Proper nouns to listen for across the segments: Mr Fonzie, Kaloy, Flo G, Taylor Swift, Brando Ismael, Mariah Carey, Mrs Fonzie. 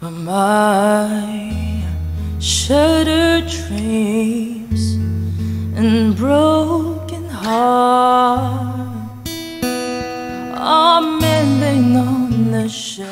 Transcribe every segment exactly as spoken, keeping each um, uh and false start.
My shattered dreams and broken heart are mending on the shore.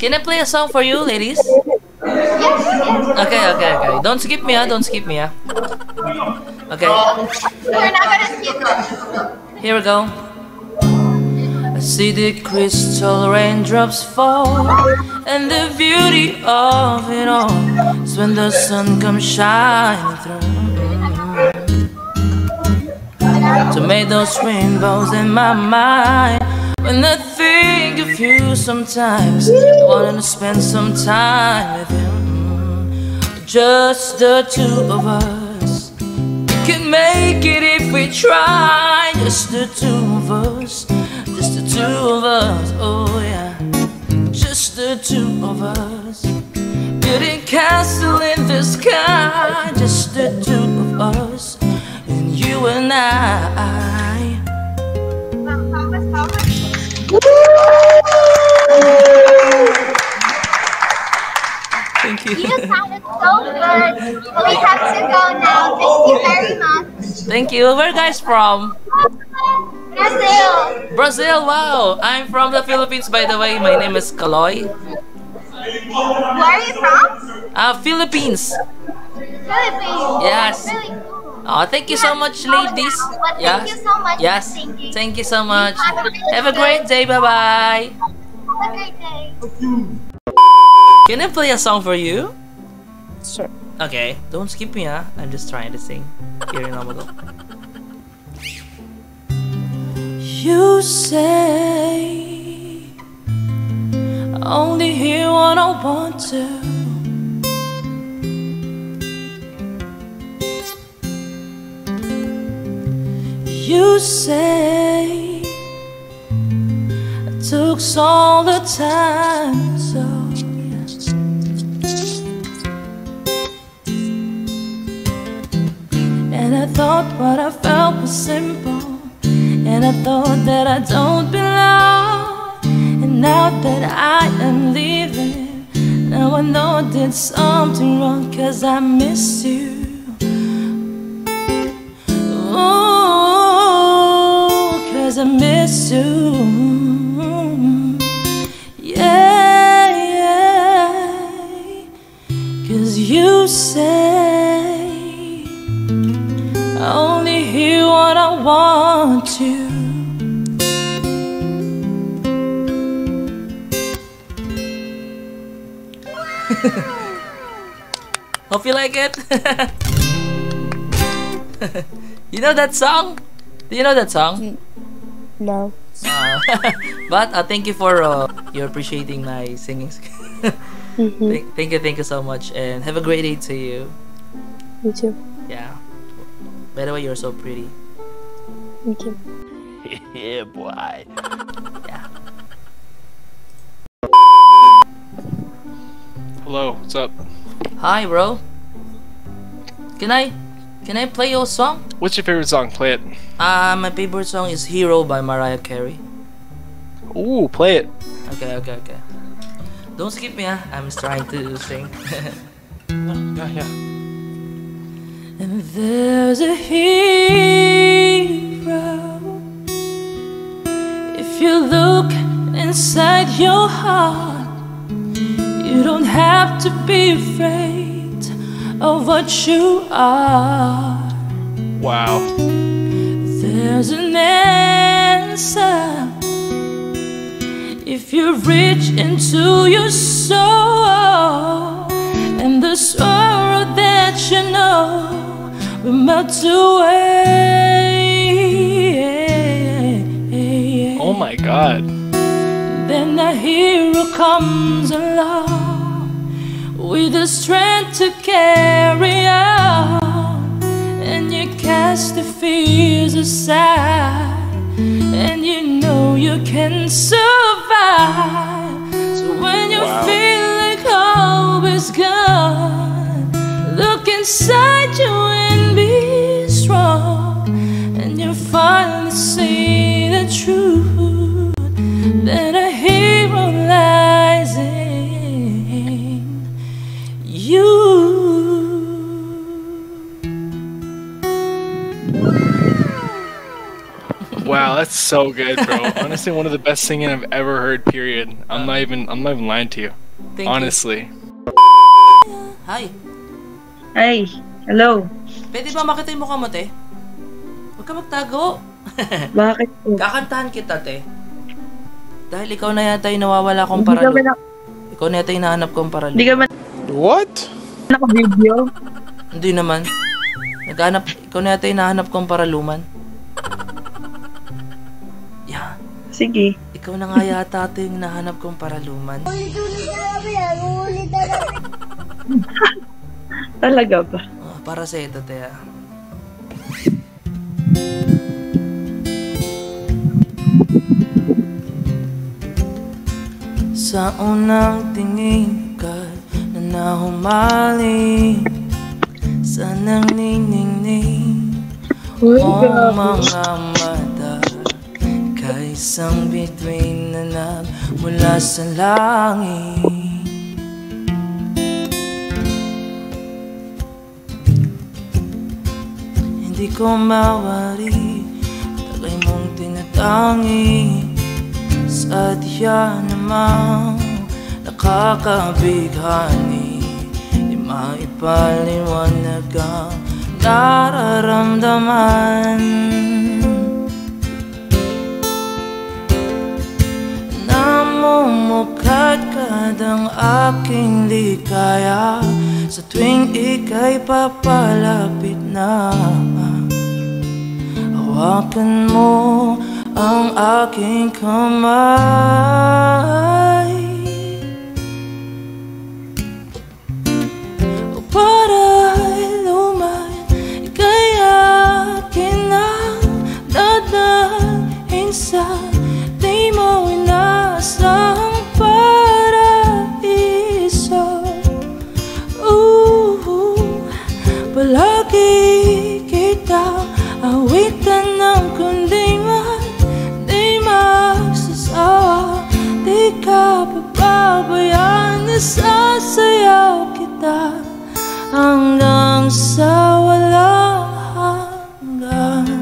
Can I play a song for you, ladies? Yes, yes. Okay, okay, okay. Don't skip me, huh? Don't skip me, huh? Okay. We're not gonna skip it. Here we go. I see the crystal raindrops fall, and the beauty of it all is when the sun comes shining through. Tomatoes, rainbows in my mind. When I think of you sometimes, I want to spend some time with you. Just the two of us, we can make it if we try. Just the two of us, just the two of us, oh yeah. Just the two of us, building castle in the sky. Just the two of us, and you and I. Thank you. You sounded so good. We have to go now. Thank you very much. Thank you. Where are you guys from? Brazil. Brazil, wow. I'm from the Philippines, by the way. My name is Kaloy. Where are you from? Uh, Philippines. Philippines. Yes. Really cool. Oh, thank you so much, ladies. Yes. Thank you so much. Yes. Thank you so much. Have a great day. Bye bye. Have a great day. Can I play a song for you? Sure. Okay. Don't skip me, huh? I'm just trying to sing. Here in Amago. You say I only hear what I want to. You say it took all the time, so yeah. And I thought what I felt was simple, and I thought that I don't belong. And now that I am leaving, now I know I did something wrong, 'cause I miss you. I miss you, yeah, yeah. 'Cause you say I only hear what I want to. Hope you like it. You know that song? Do you know that song? No. Uh, but uh, thank you for uh, you're appreciating my singing. Mm-hmm. Th thank you, thank you so much, and have a great day to you. You too. Yeah. By the way, you're so pretty. Thank you. Yeah, boy. Yeah. Hello. What's up? Hi, bro. Can I? Can I play your song? What's your favorite song? Play it. Uh, my favorite song is Hero by Mariah Carey. Ooh, play it. Okay, okay, okay. Don't skip me, huh? I'm trying to sing. Yeah, yeah. And there's a hero. If you look inside your heart, you don't have to be afraid of what you are. Wow. There's an answer if you reach into your soul, and the sorrow that you know will melt away. Oh my God. Then a hero comes along with the strength to carry on, and you cast the fears aside, and you know you can survive. So when you wow. feel inside you and be strong, and you'll finally see the truth that a hero lies in you. Wow, that's so good, bro. Honestly, one of the best singing I've ever heard, period. I'm not even I'm not even lying to you. Thank honestly. You. Hi. Hey. Hello. Pwede ba makita yung mukha mo, te? Huwag ka magtago. Bakit? Kakantahan kita, te. Dahil ikaw na yata yung nawawala kong paralo. Ikaw na yata yung nahanap kong paralo. Hindi ka man... What? Naka-video? Hindi naman. Naghanap... Ikaw na yata yung nahanap kong paraluman. Sige. Ikaw na nga yata ito yung nahanap kong paraluman. Talaga ba? Oh, para sa ito, Tia. Sa unang tingin ka na nahumali, sa nang niningning o mga mata, isang bituin na nagmula sa langit. Hindi ko mawari tagay mong tinatangi, sa tiya namang nakakabighani, di maipaliwanag ang nararamdaman. Namumukad kadang aking likaya, sa tuwing ika'y papalapit na, hawakan mo ang aking kamay, o para luman ika'y akin na dadahin sa di mo inasang paraiso. Uh, palagi kita awitan ng kundi man di magsasawa, di ka papabayaan, nasasayaw kita hanggang sa walang hanggan.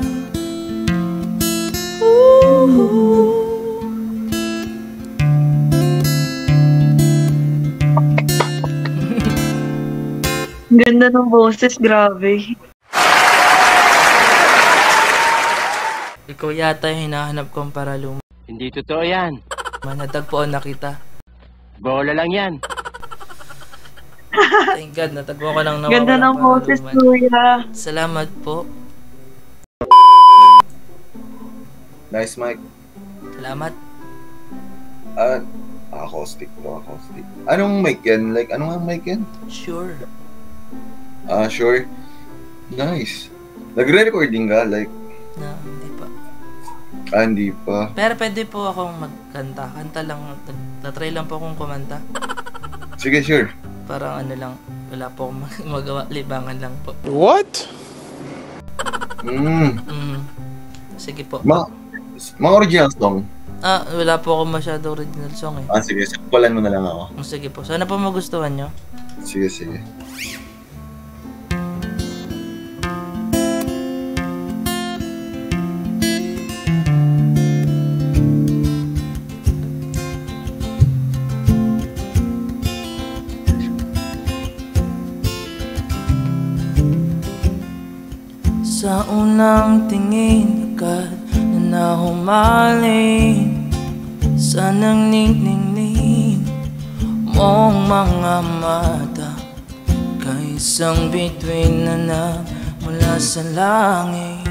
Uh, Ganda ng boses, grabe. Ikaw yata yung hinahanap kong paraluman. Hindi totoo yan. Manatagpuan na kita. Bola lang yan. Thank God, natagpuan ko lang nawawala. Ganda ng boses, Kuya. Salamat po. Nice mic. Salamat. Ah, uh, acoustic po, acoustic. Anong mic yan? Like, anong ang mic yan? Sure. Ah, uh, sure. Nice. Nagre-recording ka? Like... No, hindi pa. Ah, hindi pa. Pero pwede po akong magkanta. Kanta lang. Natry lang po akong kumanta. Sige, sure. Parang ano lang. Wala po akong magawa. Libangan lang po. What? Mm. Mm. Sige po. Ma mga original song? Ah, wala po akong masyado original song eh. Ah, sige. Sakulan mo na lang ako. Sige po. Sana po magustuhan nyo. Sige, sige. Sa unang tingin agad na nahumaling, sa nang ningning mong mga mata, kaisang bituin na nagmula sa langit.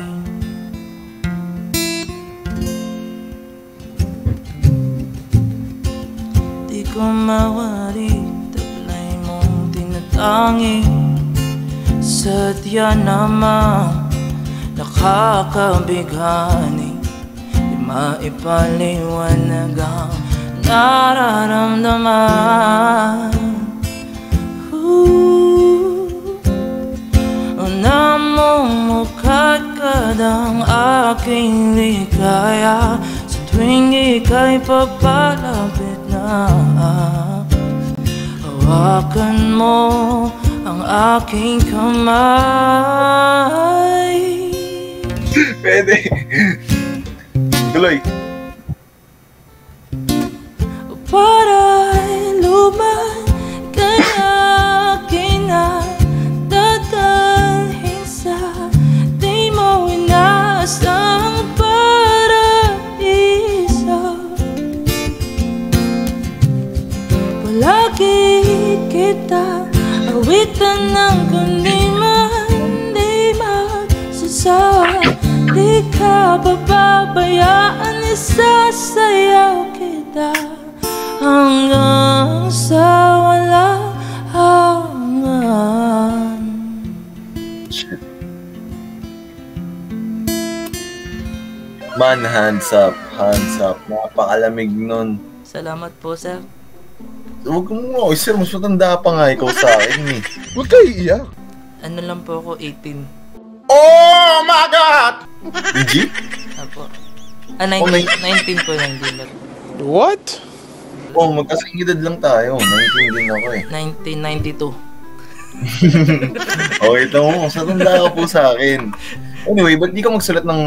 Di ko mawari taglay mong tinatangi, sa tiya namang nakakabighani, di maipaliwanag ang nararamdaman. Ooh, hindi kaya. Sa tuwing ika'y papalapit na, hawakan mo ang aking kamay. Pwede. Tuloy. Para luman kaya kinatatanhin sa di mo inaasang paraiso. Palagi kita awitan ng kundi man di magsasawa. Di ka papabayaan, isasayaw kita hanggang sa wala hanggan. Man, hands up, hands up. Napakalamig nun. Salamat po, sir. Huwag mo, sir. Mas matanda pa nga ikaw sa akin eh. Huwag kayo iiyak. Ano lang po ako, eighteen. Oh my God! G? Apo. Ah, nineteen po yung dealer. What? Oo, oh, magkasing edad lang tayo. nineteen din ako eh. nineteen ninety-two. Okay, ito mo. Satanda ka po sa akin. Anyway, ba't di ka magsulat ng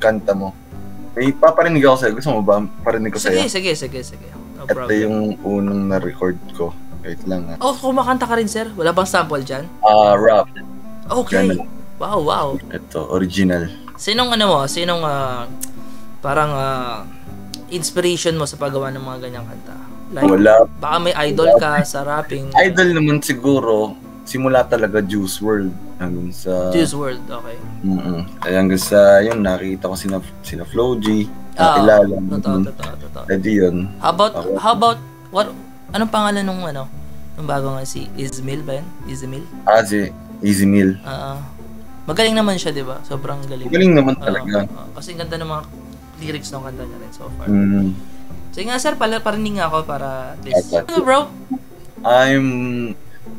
kanta mo? May paparinig ako sa'yo. Gusto mo ba? Parinig ko sa'yo. Sige, sige, sige. No problem. Ito yung unang na-record ko. Wait lang ha. Oh, kumakanta ka rin, sir? Wala bang sample dyan? Ah, uh, rap. Okay. Wow, wow. Ito, original. Sinong ano mo? Sinong uh, parang... Uh, inspiration mo sa paggawa ng mga ganyang kanta? Like, wala. Baka may idol wala. Ka sa rapping. Idol naman siguro, simula talaga Juice world. Hanggang sa... Juice world, okay. Mm-mm. Hanggang sa yun, nakita ko sina, sina Flo G. Ah, nakilala. Totoo, totoo, totoo. Pwede yun. How about, okay. how about, what, anong pangalan nung ano? Nung bago nga si Ismael ba yun? Ismael? Ah, si Ismael. Oo. Uh, magaling naman siya, di ba? Sobrang galing. Magaling naman talaga. Uh, uh, kasi ganda ng mga lyrics ng kanta niya rin so far. Mm. So nga sir, pala parinig nga ako para this. Ano bro? I'm,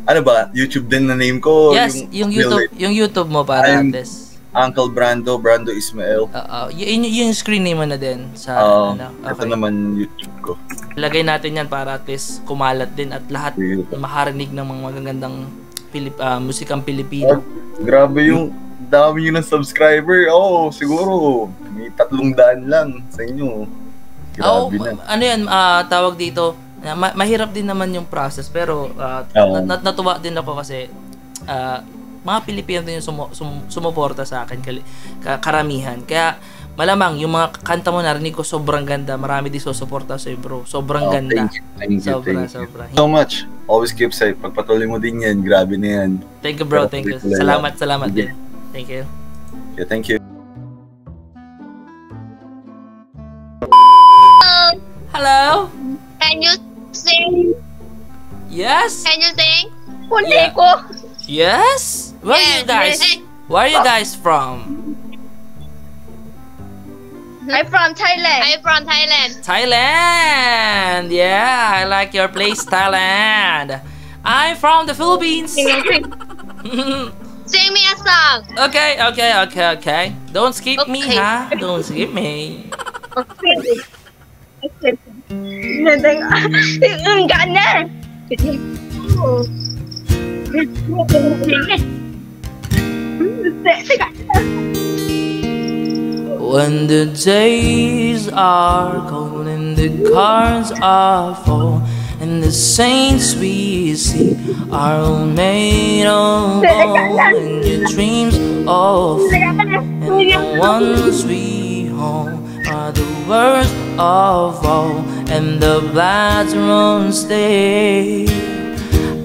ano ba, YouTube din na name ko? Yes, yung, yung YouTube it. Yung YouTube mo para I'm this. Uncle Brando, Brando Ismael. Uh, uh, yung, yung screen name mo na din. Sa, uh, ano, okay. Ito naman YouTube ko. Lagay natin yan para at least kumalat din at lahat makarinig ng mga magagandang Pilip, uh, musikang Pilipino. Oh, grabe yung dami yun ng subscriber. Oh, siguro may tatlong daan lang sa inyo. Grabe oh, na. Ano yan, uh, tawag dito, ma mahirap din naman yung process. Pero uh, oh. nat natuwa din ako kasi uh, mga Pilipino din yung sumu sum sumuporta sa akin ka karamihan. Kaya malamang yung mga kanta mo narinig ko sobrang ganda. Marami din susuporta sa'yo bro. Sobrang oh, ganda. Thank you, thank you, sobra, thank sobra. You. So much. Always keep safe. Pagpatuloy mo din yan. Grabe na yan. Thank you bro. Para thank you. Salamat, salamat yeah. din. Thank you. Yeah, thank you. Hello. Hello. Can you sing? Yes. Can you sing? Yeah. Yes. Where yes. are you guys? Where are you guys from? I'm from Thailand. I'm from Thailand. Thailand. Yeah, I like your place, Thailand. I'm from the Philippines. Sing me a song. Okay, okay, okay, okay. Don't skip okay. me, huh? Don't skip me. Okay. Okay. When the days are cold and the cards are full, and the saints we see are all made of gold, and your dreams all full, and the ones we hold are the worst of all, and the bathrooms stay.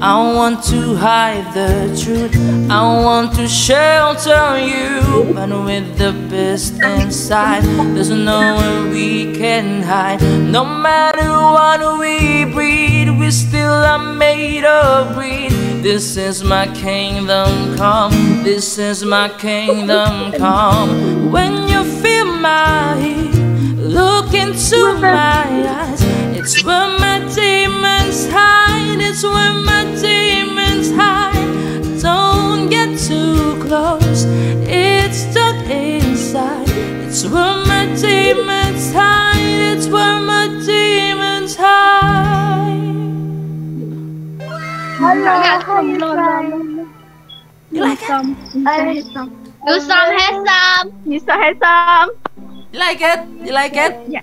I want to hide the truth, I want to shelter you, but with the best inside, there's nowhere we can hide. No matter what we breed, we still are made of greed. This is my kingdom come, this is my kingdom come. When you feel my heat, look into my eyes. It's where my demons hide, it's where my demons hide. Don't get too close, it's stuck inside. It's Hello, how are you from? You like some? I like some. You some has some. You some has some. You like it? You like it? Yeah.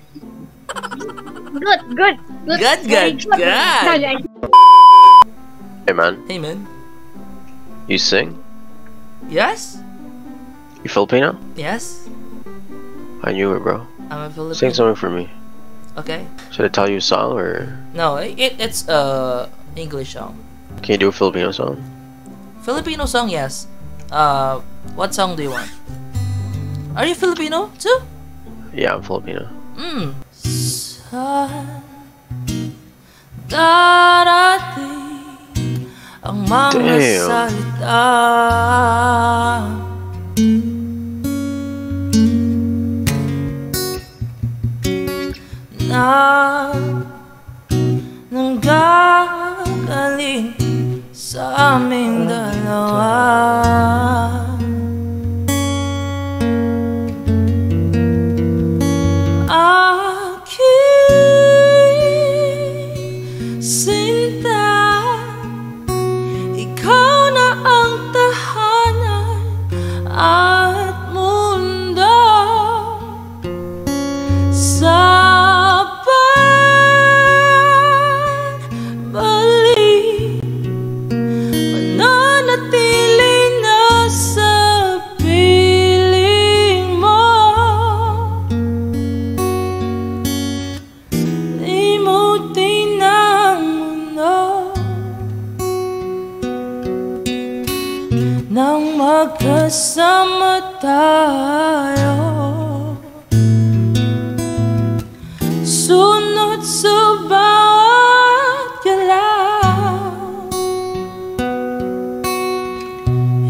Good, good, good, good, good, good. Hey man. Hey man. You sing? Yes. You Filipino? Yes. I knew it, bro. I'm a Filipino. Sing something for me. Okay. Should I tell you a song or? No, it it's a English song. Can you do a Filipino song? Filipino song, yes. Uh, what song do you want? Are you Filipino too? Yeah, I'm Filipino. Hmm. Damn. Na nanggagaling sa aming dalawa. Aking sinta, ikaw na ang tahanan at mundo sa magkasama tayo, sunod sa bawat galaw.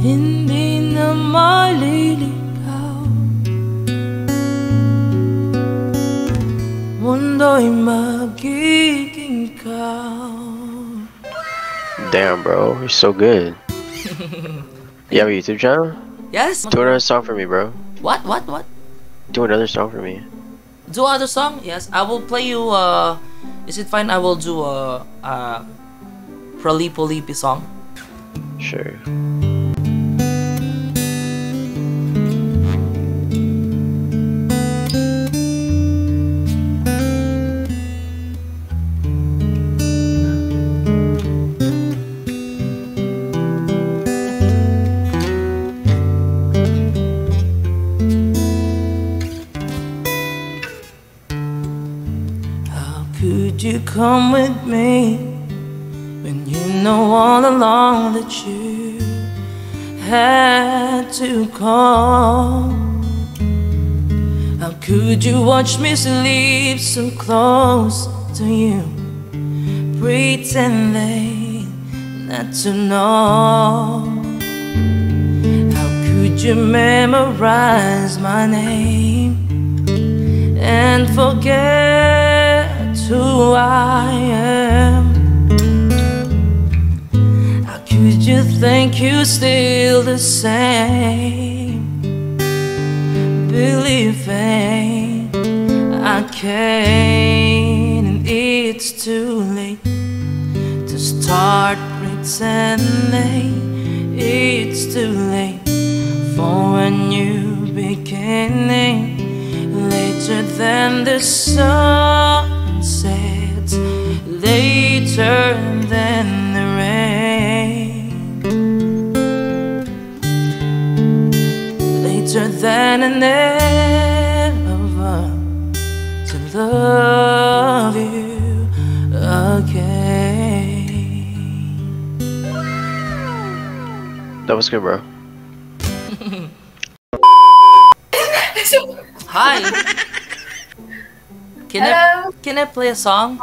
Hindi na maliligaw, mundo'y magiging ikaw. Damn bro, you're so good. You have a YouTube channel? Yes. Do another song for me, bro. What? What? What? Do another song for me. Do another song? Yes. I will play you. Uh, is it fine? I will do a uh, Pralipo Lipi song. Sure. You come with me when you know all along that you had to call. How could you watch me sleep so close to you, pretending not to know? How could you memorize my name and forget who I am? How could you think you're still the same, believing I can't? And it's too late to start pretending. It's too late for a new beginning. Later than the sun sets, later than the rain, later than an ever to love you again. That was good, bro. Hi. Can Hello. I can I play a song?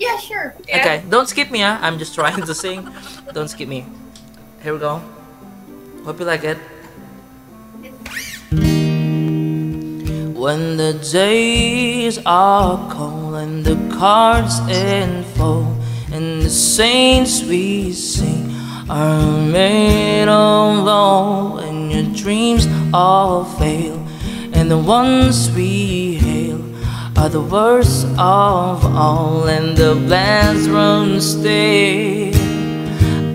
Yeah, sure. Yeah. Okay, don't skip me, huh? I'm just trying to sing. Don't skip me. Here we go. Hope you like it. When the days are cold and the cards unfold and the saints we sing are made of gold and your dreams all fail and the ones we hail are the worst of all and the plans run still.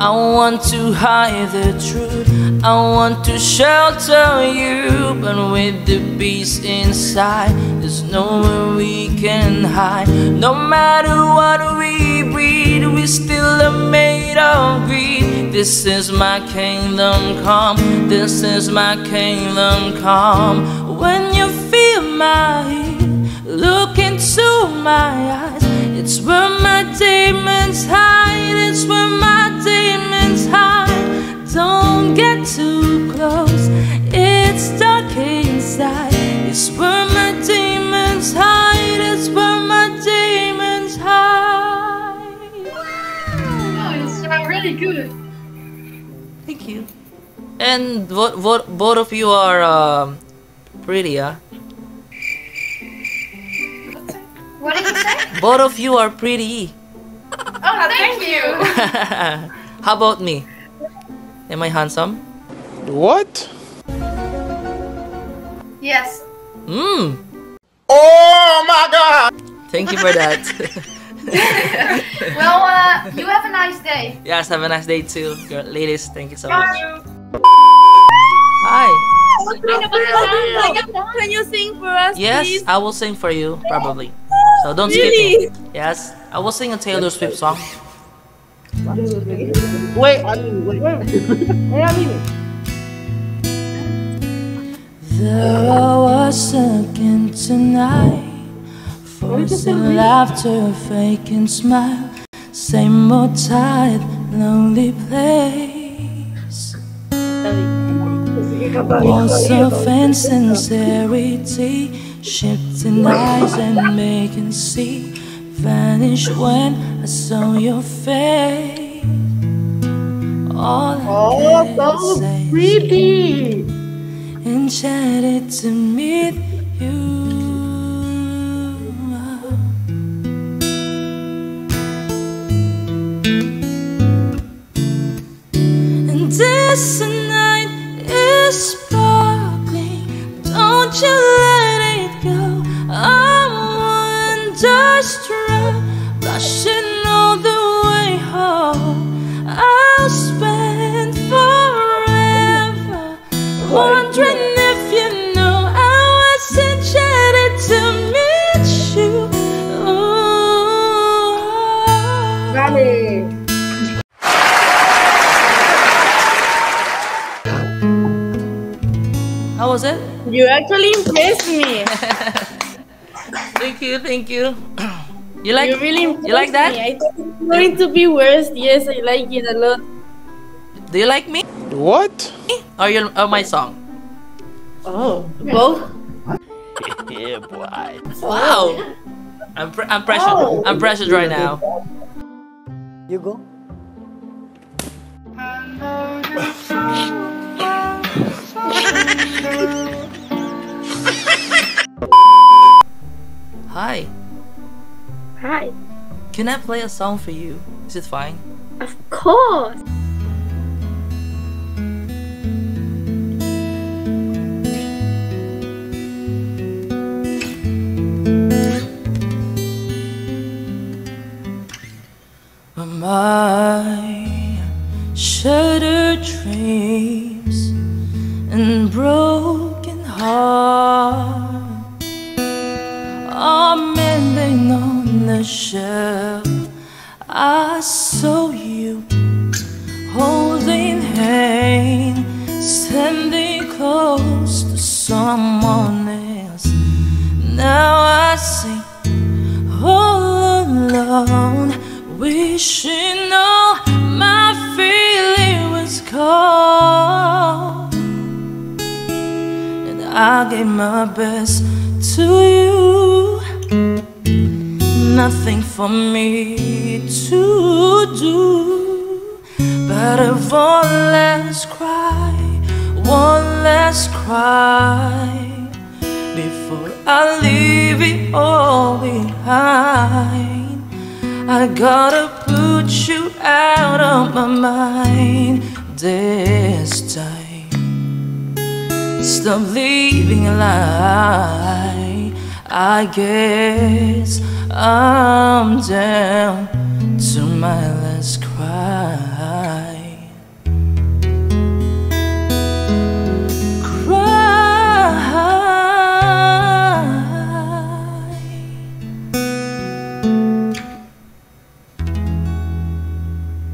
I want to hide the truth, I want to shelter you, but with the beast inside, there's nowhere we can hide. No matter what we breed, we still are made of greed. This is my kingdom come, this is my kingdom come. When you feel my heat, look into my eyes. It's where my demons hide, it's where my demons hide. Don't get too close, it's dark inside. It's where my demons hide, it's where my demons hide. Wow. Nice, you are really good. Thank you. And what, what, both of you are uh, pretty, huh? What did you say? Both of you are pretty. Oh, thank you. How about me? Am I handsome? What? Yes. Mmm. Oh my God. Thank you for that. Well, uh, you have a nice day. Yes, have a nice day too, ladies. Thank you so much. Hi. Can you sing for us? Yes, please? I will sing for you probably. So don't really? skip it. Yes, I will sing a Taylor Swift song. Wait, I mean, wait, wait. There I was again tonight, forcing laughter, faking smile, same old tired, lonely place. Walls of insincerity, shifting eyes and making see vanish when I saw your face. All I oh, so creepy. Enchanted to meet you. And this night is sparkling. Don't you let it go. I'm wonderstruck, blushing all the way home. I'll spend forever wondering if you know I was enchanted to meet you. Ooh. Daddy. How was it? You actually impressed me. Thank you, thank you. You like? You really impressed you like that? Me. I thought it was going to be worse. Yes, I like it a lot. Do you like me? What? Or you? Or my song? Oh, both. Yeah, boy. Wow. I'm pre I'm pressured. Oh. I'm pressured right now. You go. Hi. Hi. Can I play a song for you? Is it fine? Of course. My shattered dreams and broken heart are mending on the shelf. I saw you holding hands, standing close to someone else. Now I see all alone, wishing all my feeling was gone. I gave my best to you, nothing for me to do, but of one last cry, one last cry, before I leave it all behind. I gotta put you out of my mind this time. Stop living a lie. I guess I'm down to my last cry.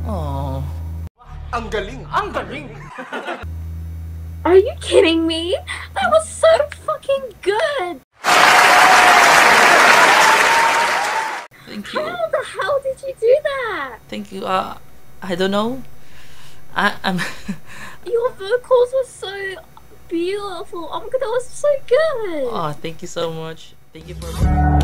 Oh. Ang galing! Ang galing! Are you kidding me? That was so fucking good! Thank you. How the hell did you do that? Thank you. Uh, I don't know. I, I'm... Your vocals were so beautiful. Oh my god, that was so good! Oh, thank you so much. Thank you for...